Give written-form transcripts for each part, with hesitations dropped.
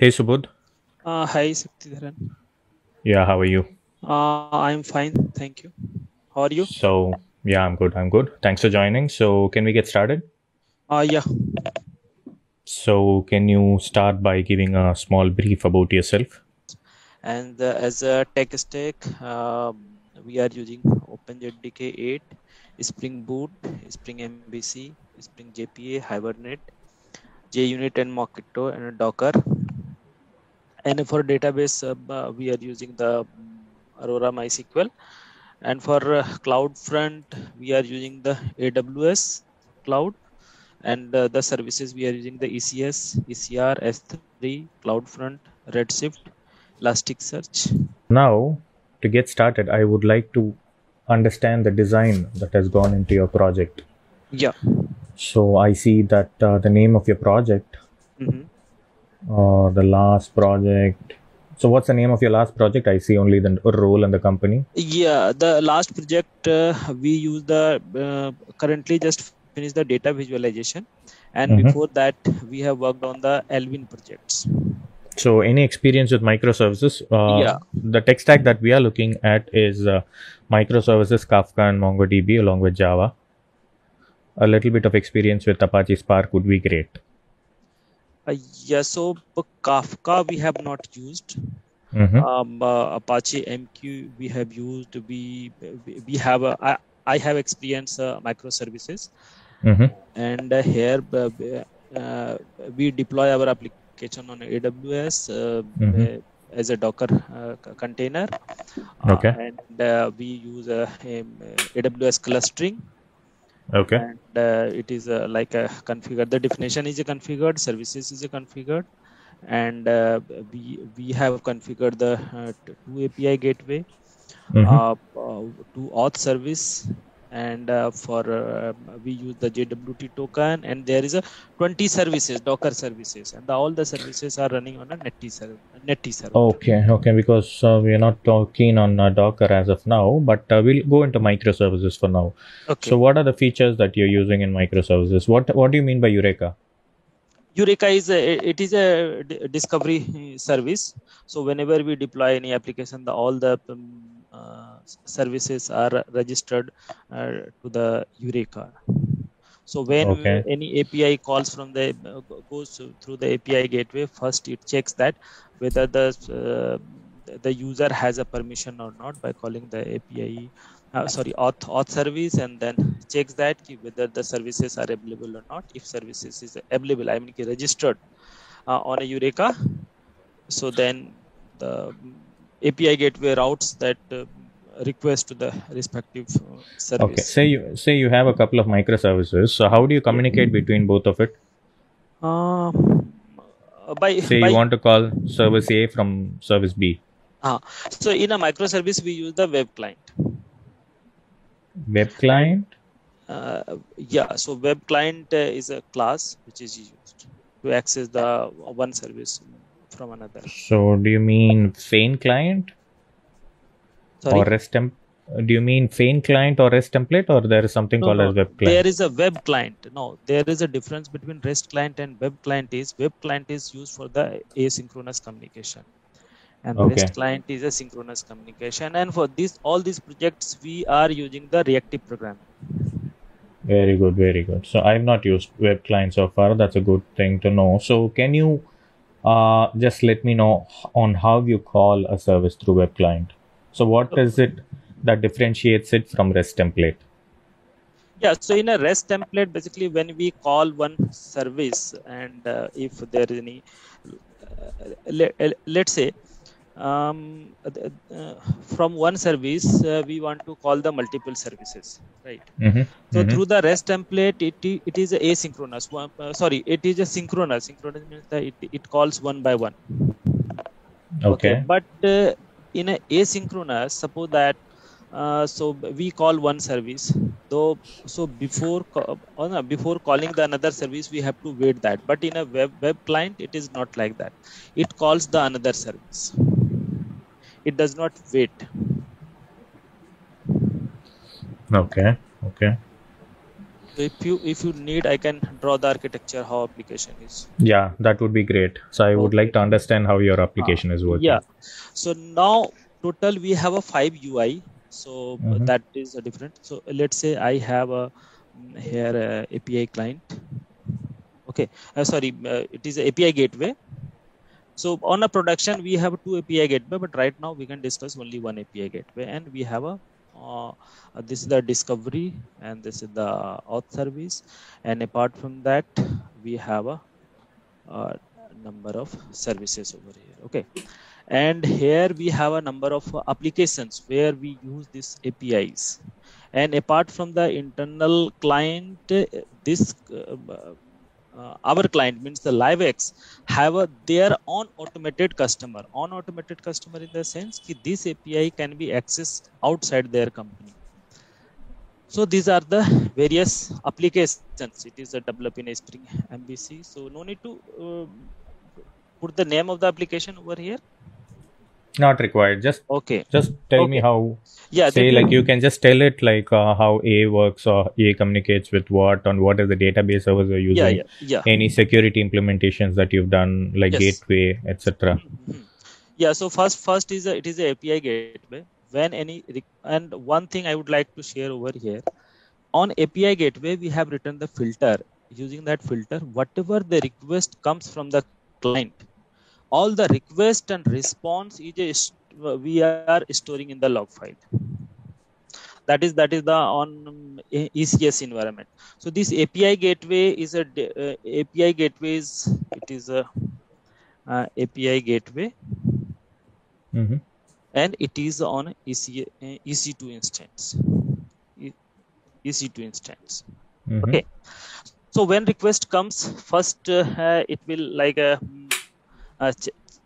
Hey, Subodh. Hi, Shakti Dharan. Yeah, how are you? I'm fine, thank you. How are you? So, yeah, I'm good. Thanks for joining. So, can we get started? Yeah. So, can you start by giving a small brief about yourself? And as a tech stack, we are using OpenJDK8, Spring Boot, Spring MVC, Spring JPA, Hibernate, JUnit and Mockito and Docker. And for database, we are using the Aurora MySQL. And for CloudFront, we are using the AWS Cloud. And the services, we are using the ECS, ECR, S3, CloudFront, Redshift, Elasticsearch. Now, to get started, I would like to understand the design that has gone into your project. Yeah. So I see that the name of your project, the last project. So what's the name of your last project? I see only the role and the company. Yeah, the last project we use the currently just finished the data visualization, and before that we have worked on the Elvin projects. So any experience with microservices? Yeah. The tech stack that we are looking at is microservices, Kafka and MongoDB along with Java. A little bit of experience with Apache Spark would be great. Yeah, so Kafka we have not used. Apache MQ we have used. We have I have experienced microservices, and here we deploy our application on AWS as a Docker container. Okay. And we use AWS clustering. Okay. And it is like a configured. The definition is a configured, services is a configured, and we have configured the 2 API gateway, to auth service, and for we use the JWT token, and there is a 20 services, Docker services, and all the services are running on a Netty server. Okay, okay, because we are not keen on Docker as of now, but we'll go into microservices for now. Okay. So what are the features that you're using in microservices? What do you mean by Eureka? Eureka is a discovery service. So whenever we deploy any application, all the services are registered to the Eureka. So when any API calls from the goes through the API gateway, first it checks that whether the user has a permission or not by calling the API auth service, and then checks that whether the services are available or not. If services is available, I mean registered on a Eureka, so then the API gateway routes that request to the respective service. Okay. Say you have a couple of microservices. So how do you communicate between both of it? You want to call service A from service B. So in a microservice we use the web client. Web client? Yeah. So web client is a class which is used to access the one service from another. So do you mean Fane client? Sorry? Or REST template? Do you mean Fane client or REST template, or there is something called as web client? There is a web client. No, there is a difference between REST client and web client. Is web client is used for the asynchronous communication, and REST client is a synchronous communication. And for this, all these projects we are using the reactive programming. Very good, very good. So I've not used web client so far. That's a good thing to know. So can you just let me know on how you call a service through web client? So what is it that differentiates it from REST template? Yeah, so in a REST template, basically when we call one service, and if there is any, let's say from one service we want to call the multiple services, right? So through the REST template, it is asynchronous. It is a synchronous. Synchronous means that it calls one by one. Okay. But in a asynchronous, suppose that so we call one service, though. So before calling the another service, we have to wait that. But in a web client, it is not like that. It calls the another service. It does not wait. Okay. If you need, I can draw the architecture how application is. Yeah, that would be great. So I would like to understand how your application is working. Yeah. So now total we have a 5 UI. So that is a different. So let's say I have a here a API client. Okay, it is a API gateway. So on a production we have 2 API gateways, but right now we can discuss only 1 API gateway, and we have a this is the discovery and this is the auth service, and apart from that we have a number of services over here. Okay, and here we have a number of applications where we use these APIs, and apart from the internal client, this our client means the LiveX have their own automated customer. On automated customer in the sense that this API can be accessed outside their company. So these are the various applications. It is developed in a Spring MVC. So no need to put the name of the application over here. Not required. Just okay. Just tell me how. Yeah. Say like you can just tell it like how A works or A communicates with what, on what is the database servers you're using. Yeah, yeah, yeah. Any security implementations that you've done, like gateway, etc. Yeah. So first is it is an API gateway. When any and one thing I would like to share over here, on API gateway we have written the filter. Using that filter, whatever the request comes from the client, all the request and response is we are storing in the log file. That is the on ECS environment. So this API gateway is a API gateways. It is a API gateway, and it is on EC2 instance. EC2 instance. Okay. So when request comes, first it will like a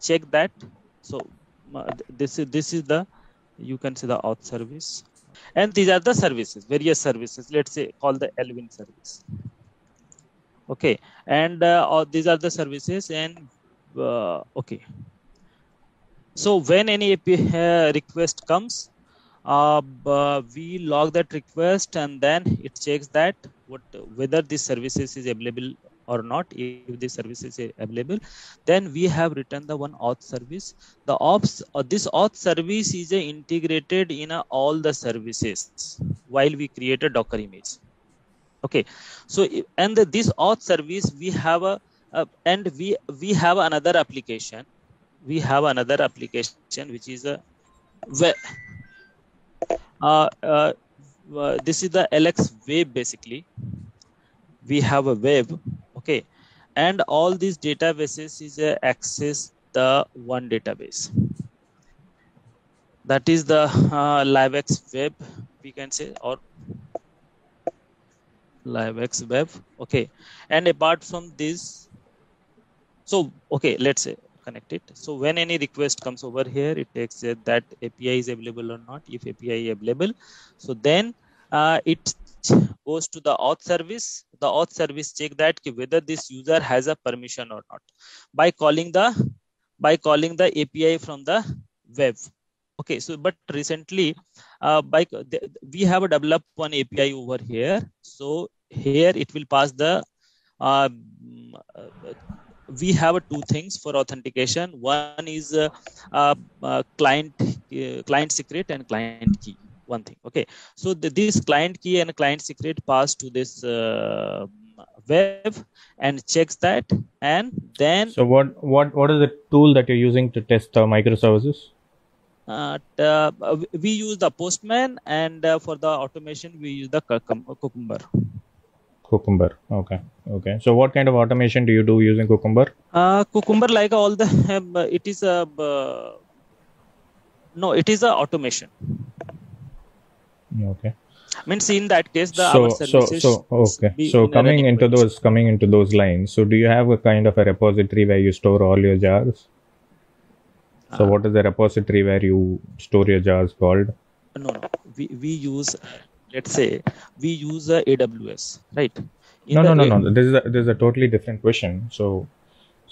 check that. So this is the, you can see the auth service, and these are the services, various services. Let's say call the Elvin service. Okay, and these are the services, and okay. So when any request comes, we log that request, and then it checks that whether this services is available or not. If the service is available, then we have written the one auth service. The this auth service is integrated in all the services while we create a Docker image. Okay, so and this auth service we have and we have another application. We have another application which is a this is the LX web. Basically, we have a web. Okay, and all these databases is access the one database. That is the LiveX web, we can say, or LiveX web. Okay, and apart from this, so okay, let's say connect it. So when any request comes over here, it takes that API is available or not. If API is available, so then it goes to the auth service. The auth service check that whether this user has a permission or not by calling the API from the web. Okay, so but recently we have developed one API over here. So here it will pass the we have 2 things for authentication. One is client secret and client key. One thing. Okay, so this client key and client secret pass to this web and checks that, and then. So what is the tool that you're using to test the microservices? We use the Postman, and for the automation we use the Cucumber. Cucumber. Okay. Okay. So what kind of automation do you do using Cucumber? Cucumber, like all the it is a no, it is a automation. Okay, means in that case the coming into those lines. So do you have a kind of a repository where you store all your jars? So what is the repository where you store your jars called? No, we use, let's say we use AWS, right? No. This is a totally different question. So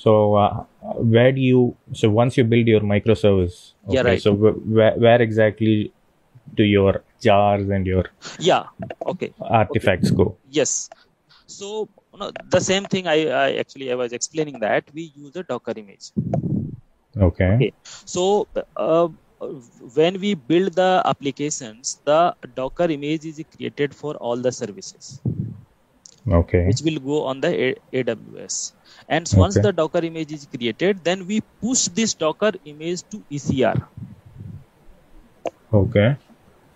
where do you, so once you build your microservice, okay, yeah, right. So where exactly do your jars and your artifacts go. Yes. So the same thing I was explaining that we use a Docker image. Okay. So when we build the applications, the Docker image is created for all the services. Okay. Which will go on the AWS. And once the Docker image is created, then we push this Docker image to ECR. Okay.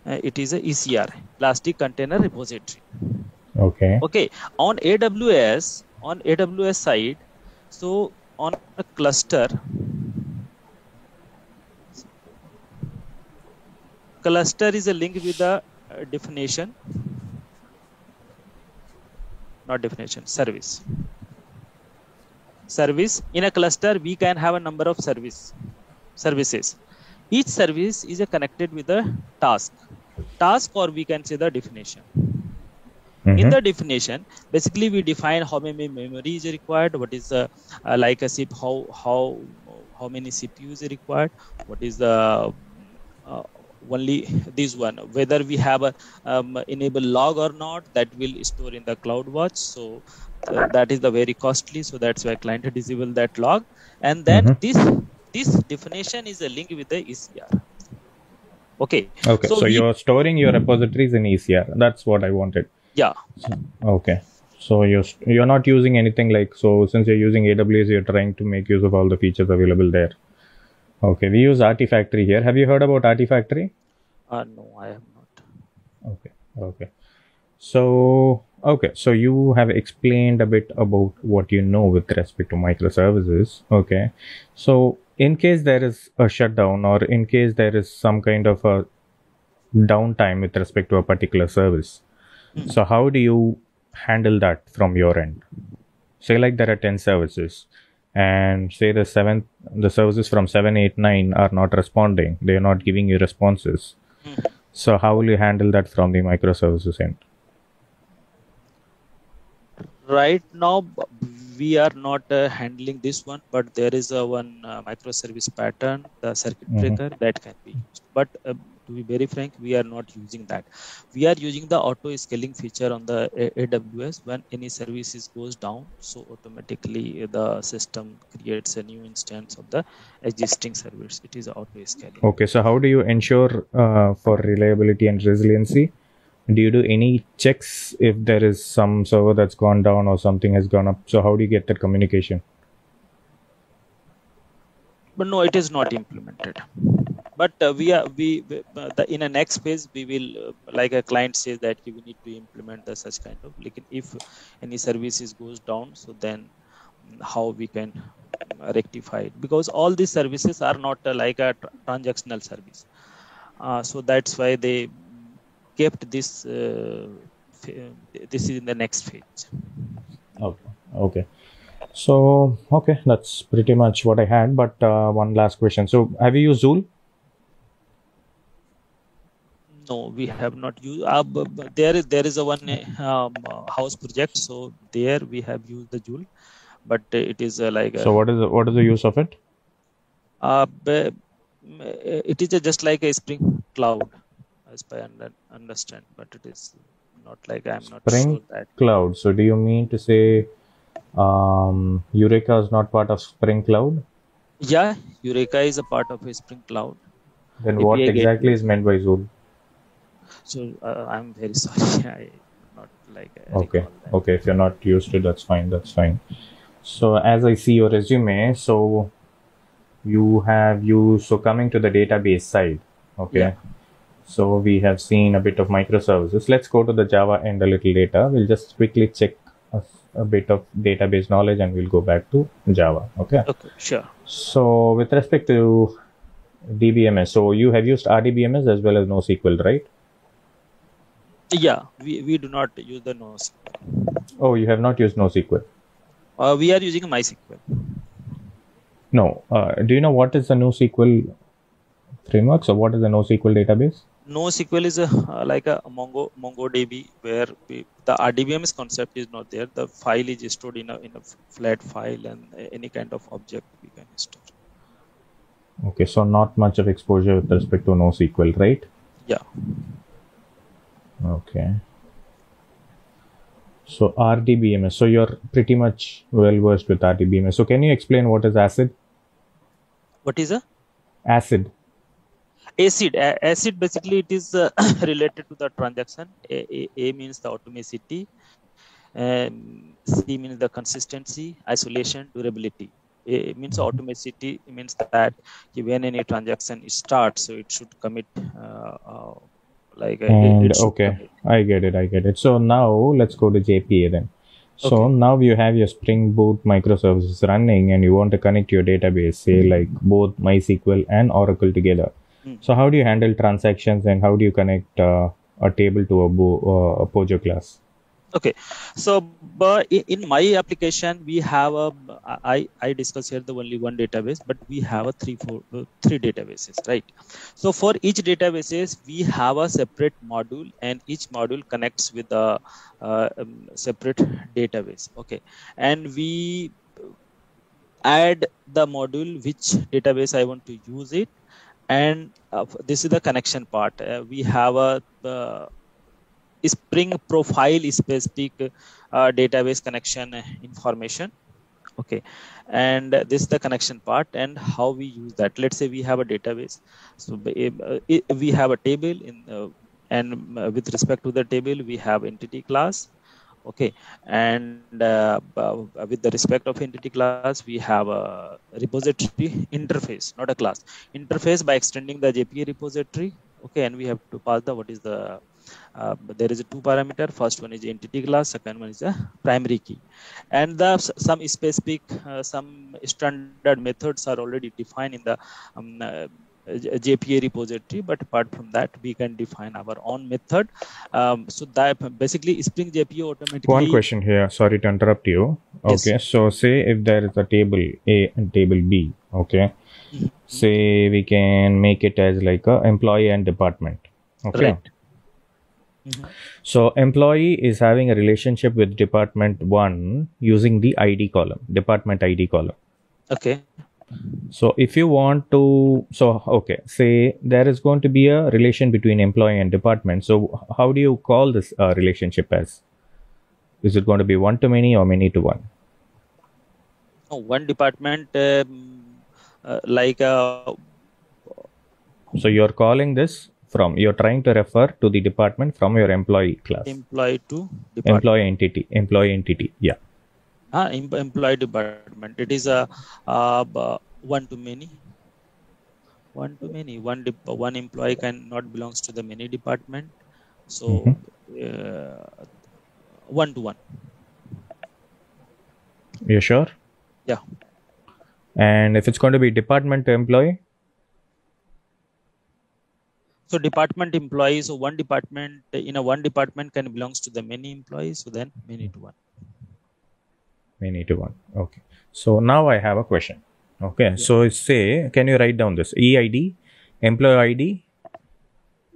It is a ECR, Elastic Container Repository. Okay. Okay. On AWS side, so on a cluster, cluster is a link with the definition, not definition, service. Service in a cluster, we can have a number of services. Each service is connected with a task, or we can say the definition. Mm-hmm. In the definition, basically we define how many memory is required, what is the like a SIP, how many CPUs is required, what is the only this one, whether we have a enable log or not, that will store in the CloudWatch. So that is the very costly. So that's why client disable that log. And then this definition is a link with the ECR. Okay. Okay. So you're storing your repositories in ECR. That's what I wanted. Yeah. Okay. So you're not using anything like, so since you're using AWS, you're trying to make use of all the features available there. Okay, we use Artifactory here. Have you heard about Artifactory? No, I have not. Okay, okay. So you have explained a bit about what you know with respect to microservices. Okay, so in case there is a shutdown or in case there is some kind of a downtime with respect to a particular service, so how do you handle that from your end? Say like there are 10 services. And say the services from 7, 8, 9 are not responding. They are not giving you responses. So how will you handle that from the microservices end? Right now, we are not handling this one, but there is a one microservice pattern, the circuit breaker that can be used. But to be very frank, we are not using that. We are using the auto scaling feature on the AWS. When any services goes down, so automatically the system creates a new instance of the existing service. It is auto scaling. Okay, so how do you ensure for reliability and resiliency? Do you do any checks if there is some server that's gone down or something has gone up? So how do you get that communication? But no, it is not implemented. But in the next phase, we will, like a client says that we need to implement the such kind of, like if any services goes down, so then how we can rectify it, because all these services are not like a transactional service. So that's why they kept this, this is in the next phase. Okay. Okay. So, okay, that's pretty much what I had, but one last question. So have you used Zuul? No, we have not used. There is a one house project, so there we have used the Zuul, but it is like. So what is the use of it? It is just like a Spring Cloud, as I understand, but it is not like I'm not sure that. Spring Cloud. So do you mean to say Eureka is not part of Spring Cloud? Yeah, Eureka is a part of a Spring Cloud. Then what exactly is meant by Zuul? So I'm very sorry, I not like. Okay. If you're not used to, that's fine. That's fine. So as I see your resume, so you have so coming to the database side. Okay. Yeah. So we have seen a bit of microservices. Let's go to the Java end a little later. We'll just quickly check a bit of database knowledge and we'll go back to Java. Okay. Okay. Sure. So with respect to DBMS, so you have used RDBMS as well as NoSQL, right? Yeah, we do not use the NoSQL. Oh, you have not used NoSQL? We are using MySQL. No. Do you know what is the NoSQL framework? So what is the NoSQL database? NoSQL is like a MongoDB, where the RDBMS concept is not there. The file is stored in a flat file, and any kind of object we can store. Okay, so not much of exposure with respect to NoSQL, right? Yeah. Okay. So RDBMS. So you're pretty much well versed with RDBMS. So can you explain what is ACID? What is a? ACID. ACID. ACID basically it is related to the transaction. A means the atomicity. C means the consistency, isolation, durability. It means atomicity means that when any transaction starts, so it should commit commit. I get it. So now let's go to JPA then. So now you have your Spring Boot microservices running and you want to connect your database, say like both MySQL and Oracle together. So how do you handle transactions and how do you connect a table to a POJO class? Okay, so in my application we have I discuss here the only one database, but we have a three databases, right? So for each databases we have a separate module, and each module connects with a separate database. Okay, and we add the module which database I want to use it, and this is the connection part. We have a Spring profile specific database connection information. Okay, and this is the connection part and how we use that. Let's say we have a database, so we have a table in and with respect to the table we have entity class. Okay, and with the respect of entity class we have a repository interface, not a class interface, by extending the JPA repository. Okay, and we have to pass the what is the there is a two parameter. First one is entity class, second one is a primary key, and the some specific some standard methods are already defined in the JPA repository, but apart from that we can define our own method. So that basically Spring JPA automatically. One question here, sorry to interrupt you. Okay, yes. So say if there is a table A and table B, okay, say we can make it as like a employee and department. Okay, right. So employee is having a relationship with department 1 using the ID column, department ID column. Okay. So if you want to, so okay, say there is going to be a relation between employee and department. So how do you call this relationship as? Is it going to be one to many or many to one? Oh, one department So you're calling this. From you're trying to refer to the department from your employee class. Employee to department. Employee entity. Employee entity. Yeah. Employee department. It is a one to many. One to many. One employee cannot belongs to the many department. So one to one. You sure? Yeah. And if it's going to be department to employee. So department employees, so one department in a one department can belongs to the many employees, so then many to one. Many to one. Okay. So now I have a question. Okay. Yeah. So say, can you write down this? EID, employee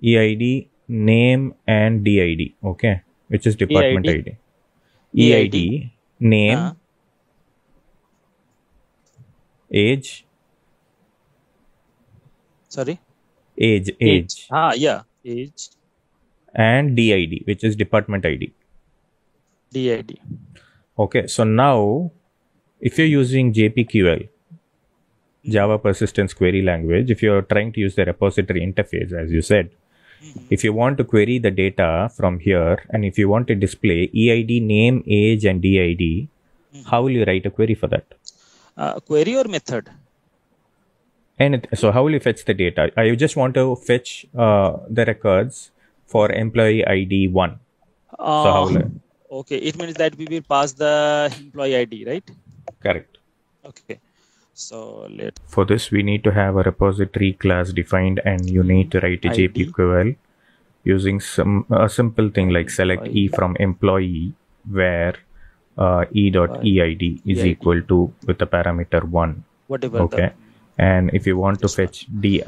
ID, EID, name and DID. Okay. Which is department EID. EID, name, age. Sorry? Age. Age and DID, which is department ID. DID. Okay, so now if you're using JPQL, Java Persistence Query Language, if you're trying to use the repository interface, as you said, if you want to query the data from here and if you want to display EID, name, age, and DID, how will you write a query for that? Query or method? And so how will you fetch the data? I just want to fetch the records for employee ID 1. So how will I... Okay, it means that we will pass the employee ID, right? Correct. Okay. So let's... For this, we need to have a repository class defined and you need to write a JPQL using a simple thing like select employee. E from employee where e.eid is equal to with the parameter 1. Whatever. Okay. And if you want to fetch DID,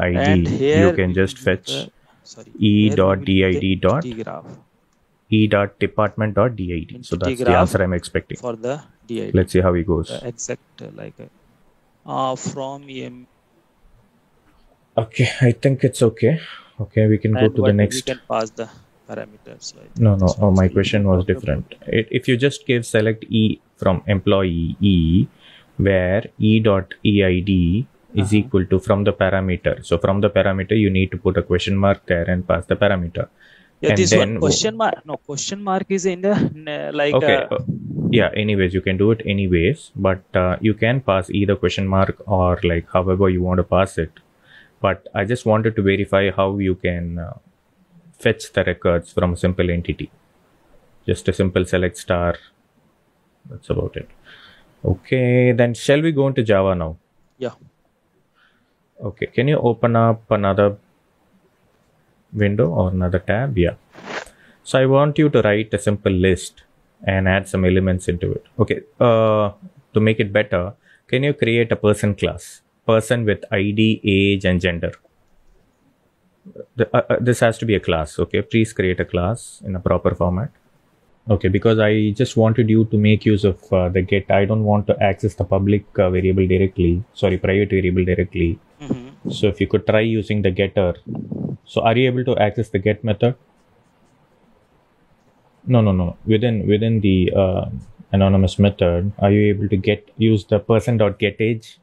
you can just fetch e.department.did. So that's the answer I'm expecting. For the DID. Let's see how it goes. Exact like from EM. Okay, I think it's okay. Okay, we can go to the next. We can pass the parameters. So no, my question was different. If you just give select E from employee E, where E.eid is equal to from the parameter. So from the parameter, you need to put a question mark there and pass the parameter. Yeah, and this then, one question mark. No, question mark is in the like. Okay. Yeah. Anyways, you can do it anyways, but you can pass either question mark or like however you want to pass it. But I just wanted to verify how you can fetch the records from a simple entity. Just a simple select star. That's about it. Okay. Then shall we go into Java now? Yeah. Okay. Can you open up another window or another tab? Yeah. So I want you to write a simple list and add some elements into it. Okay. To make it better, can you create a person class? Person with ID, age, and gender. This has to be a class. Okay. Please create a class in a proper format. Okay. Because I just wanted you to make use of the get. I don't want to access the public variable directly. Sorry, private variable directly. Mm-hmm. So if you could try using the getter. So are you able to access the get method? No. Within the anonymous method, are you able to use the person.getAge?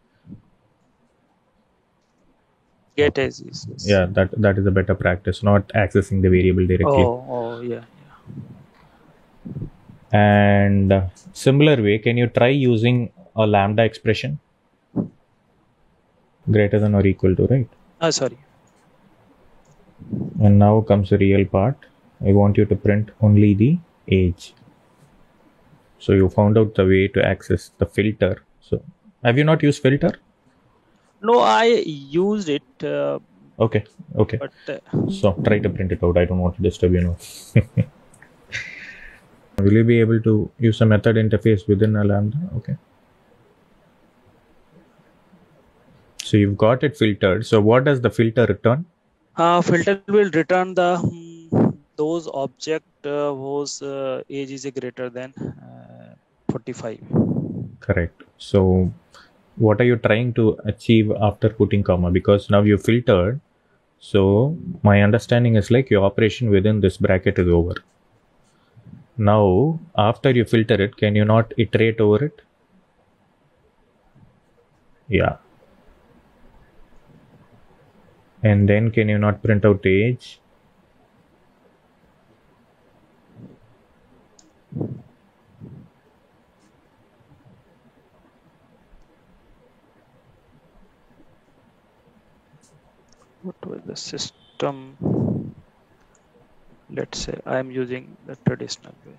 Get age is, yes. Yeah, that is a better practice, not accessing the variable directly. Oh yeah. And similar way, can you try using a lambda expression? Greater than or equal to, right? Oh, sorry. And now comes the real part. I want you to print only the age. So you found out the way to access the filter. So have you not used filter? No, I used it. Okay. But, so try to print it out. I don't want to disturb you now. Will you be able to use a method interface within a lambda? Okay. So you've got it filtered. So what does the filter return? Filter will return the those object whose age is greater than 45. Correct. So what are you trying to achieve after putting comma? Because now you filtered. So my understanding is like your operation within this bracket is over. Now after you filter it, can you not iterate over it? Yeah. And then can you not print out age? What was the system? Let's say I am using the traditional way.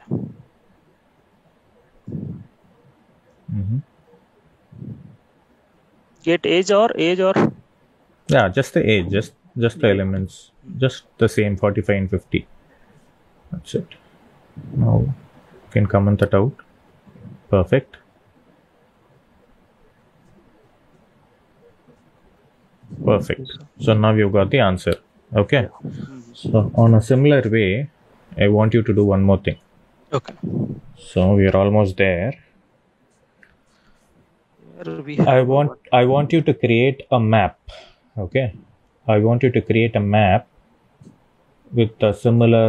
Get age or? Yeah, just the age, just the elements, just the same 45 and 50. That's it. Now you can comment that out. Perfect. Perfect. So now you've got the answer. Okay. So on a similar way, I want you to do one more thing. Okay. So we are almost there. I want you to create a map. Okay, I want you to create a map with a similar,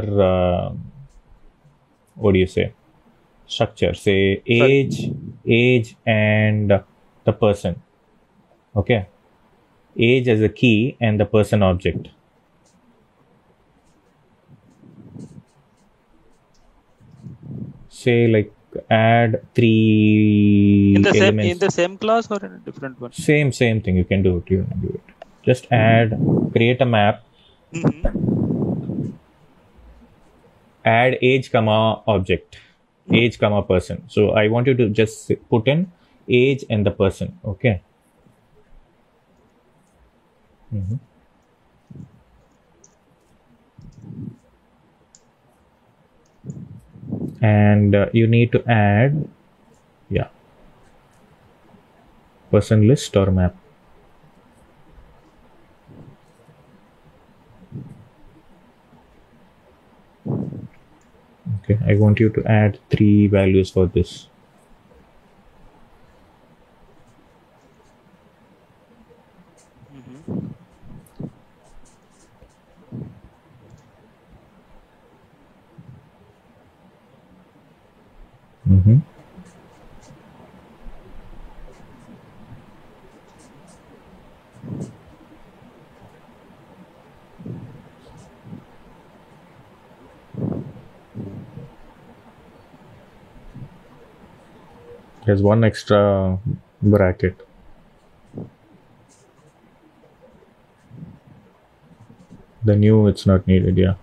what do you say, structure, say age and the person. Okay, age as a key and the person object. Say like add 3 in the elements. Same in the same class or in a different one? Same thing, you can do it. Just add, create a map, add age comma object, age comma person. So I want you to just put in age and the person. Okay. And you need to add, person list or map. I want you to add 3 values for this. There's one extra bracket. The new, it's not needed, yeah.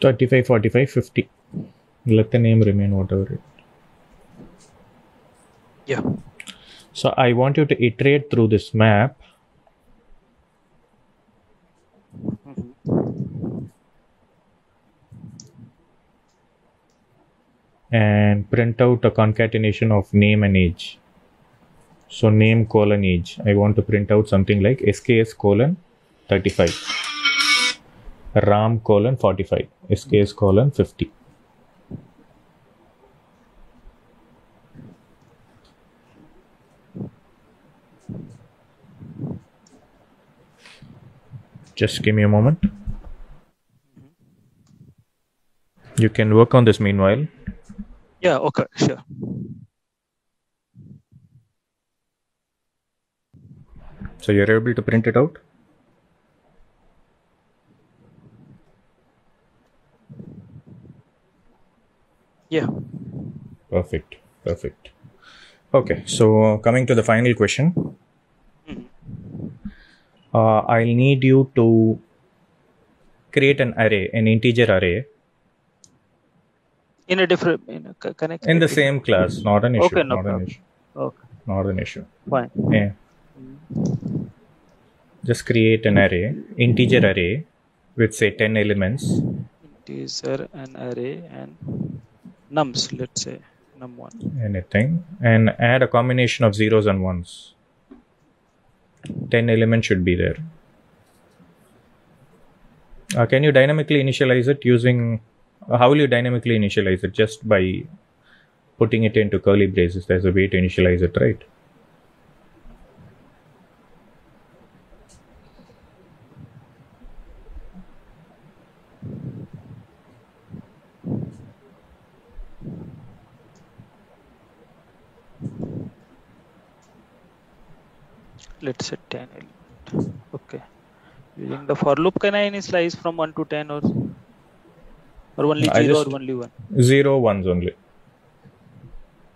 35, 45, 50. Let the name remain whatever it. Yeah. So I want you to iterate through this map. And print out a concatenation of name and age. So name colon age. I want to print out something like SKS colon 35. Ram colon 45. SKS colon 50. Just give me a moment. You can work on this meanwhile. Yeah, okay, sure. So you're able to print it out? Yeah. Perfect, perfect. Okay, so coming to the final question. I'll need you to create an array, an integer array. In a different, connect. In the same class, not an issue. Okay, no problem. An issue. Okay. Not an issue. Fine. Yeah. Just create an array, integer array, with say 10 elements. Integer, an array, and nums, let's say, num1. Anything. And add a combination of zeros and ones. 10 elements should be there. Can you dynamically initialize it using... How will you dynamically initialize it? Just by putting it into curly braces. There's a way to initialize it, right? Let's say 10 element. Okay. Using the for loop, can I initialize from 1 to 10 or only 0 or only 1? 0, 1s only.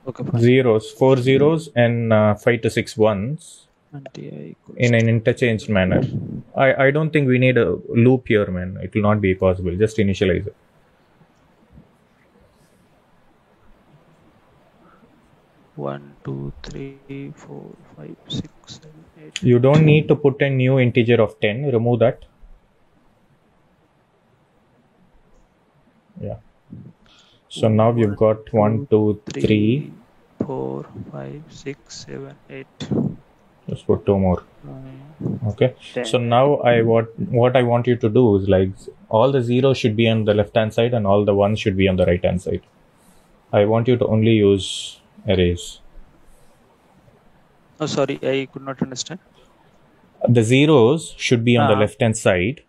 Okay. Fine. Zeros, 4 zeros and 5 to 6 1s in an interchanged manner. I don't think we need a loop here, man. It will not be possible. Just initialize it. One, two, three, four, five, six, seven, eight. You don't need to put a new integer of 10. Remove that. Yeah. So now you've got 1, 2, 3, 4, 5, 6, 7, 8. Just put 2 more. Okay. 10. So now what I want you to do is like all the zeros should be on the left hand side and all the ones should be on the right hand side. I want you to only use arrays. Oh, sorry, I could not understand. The zeros should be on the left hand side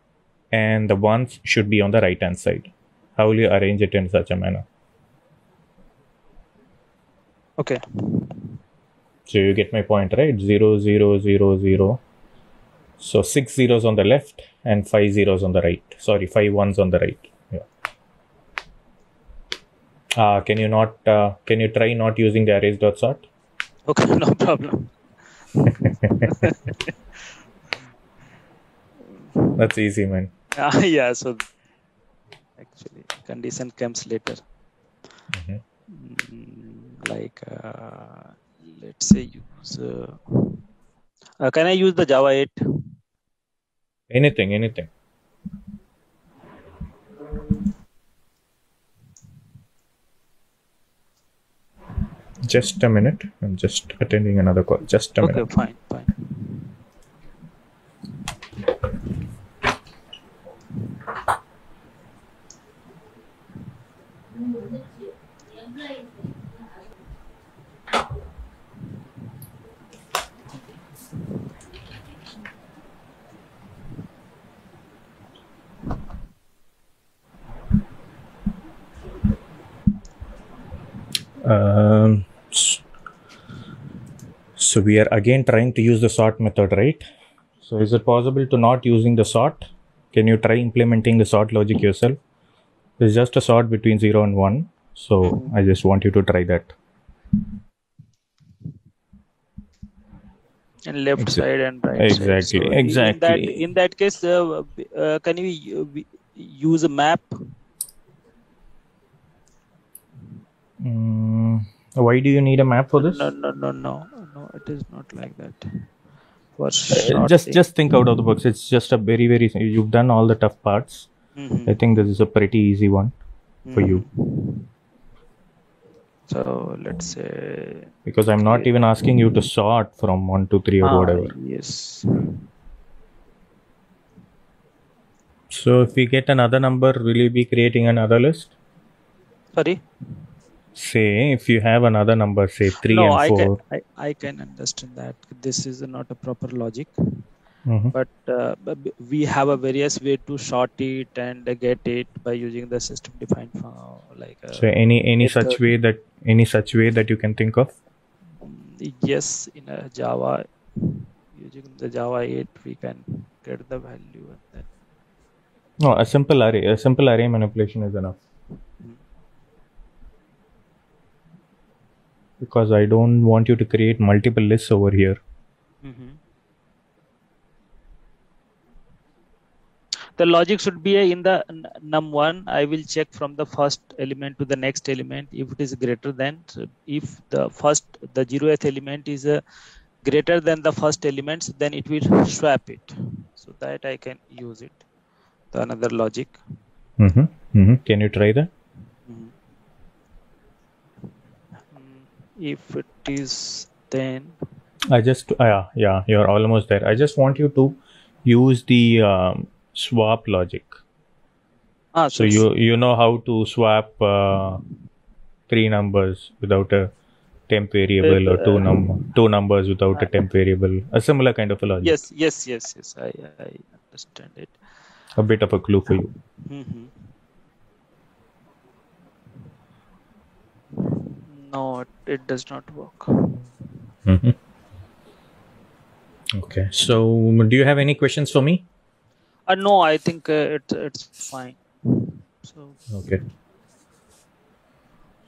and the ones should be on the right hand side. How will you arrange it in such a manner? Okay. So you get my point, right? 0, 0, 0, 0. So 6 zeros on the left and 5 zeros on the right. Sorry, 5 ones on the right. Yeah. Can you try not using the arrays.sort? Okay, no problem. That's easy, man. Yeah, so... Actually, condition comes later. Like, let's say use. Can I use the Java 8? Anything, anything. Just a minute. I'm just attending another call. Just a minute. Okay, fine, fine. So we are again trying to use the sort method, right? So is it possible to not using the sort? Can you try implementing the sort logic yourself? It's just a sort between 0 and 1. So I just want you to try that. And left side and right side. So exactly. In that case, can we use a map? Why do you need a map for this? No, it is not like that. Just think out of the box. It's just a very, very, you've done all the tough parts. Mm-hmm. I think this is a pretty easy one for you. So let's say, because I'm not even asking you to sort from 1 to 3 or whatever. Yes. So if we get another number, will you be creating another list? Sorry? Say if you have another number, say 3 no, and 4. I can understand that. This is not a proper logic. Mm-hmm. But we have a various way to sort it and get it by using the system defined like. So any such way that you can think of? Yes, in a Java, using the Java 8, we can get the value and then. No, a simple array manipulation is enough. Mm-hmm. Because I don't want you to create multiple lists over here. Mm-hmm. The logic should be in the num1. I will check from the first element to the next element if it is greater than. So if the 0th element is greater than the first element, then it will swap it. So that I can use it. The another logic. Mm-hmm. Mm-hmm. Can you try that? Mm-hmm. If it is, then I just yeah, you're almost there. I just want you to use the swap logic. So you know how to swap 3 numbers without a temp variable, or two numbers without a temp variable. A similar kind of a logic. Yes. I understand it. A bit of a clue for you. Mm-hmm. No, it does not work. Mm-hmm. Okay. So, do you have any questions for me? No, I think it's fine. So, okay.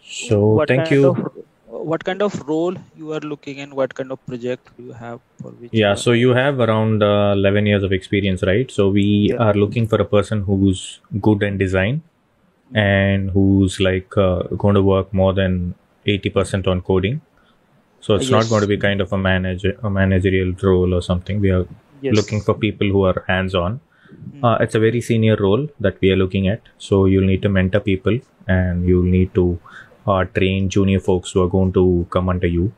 So thank you. What kind of role you are looking and what kind of project do you have for which? Yeah, so you have around 11 years of experience, right? So we are looking for a person who's good in design and who's like going to work more than 80% on coding. So it's not going to be kind of a managerial role or something. We are looking for people who are hands-on. It's a very senior role that we are looking at. So you'll need to mentor people and you'll need to train junior folks who are going to come under you.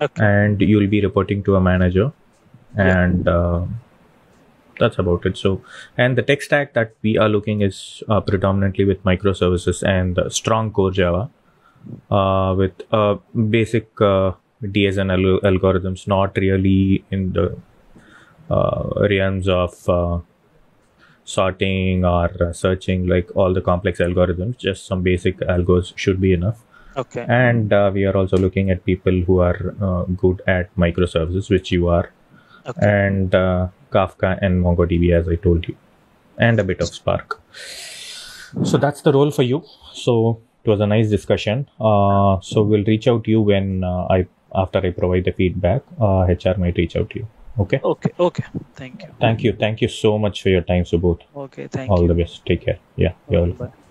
Okay. And you'll be reporting to a manager. And that's about it. So, and the tech stack that we are looking is predominantly with microservices and strong core Java with basic DSN algorithms, not really in the realms of sorting or searching, like all the complex algorithms. Just some basic algos should be enough. Okay. And we are also looking at people who are good at microservices, which you are. Okay. And Kafka and MongoDB, as I told you, and a bit of Spark. So that's the role for you. So it was a nice discussion. So we'll reach out to you when after I provide the feedback. HR might reach out to you. Okay. Okay. Thank you. Thank you so much for your time, Subodh. Okay. Thank you. All the best. Take care. Yeah. You're welcome.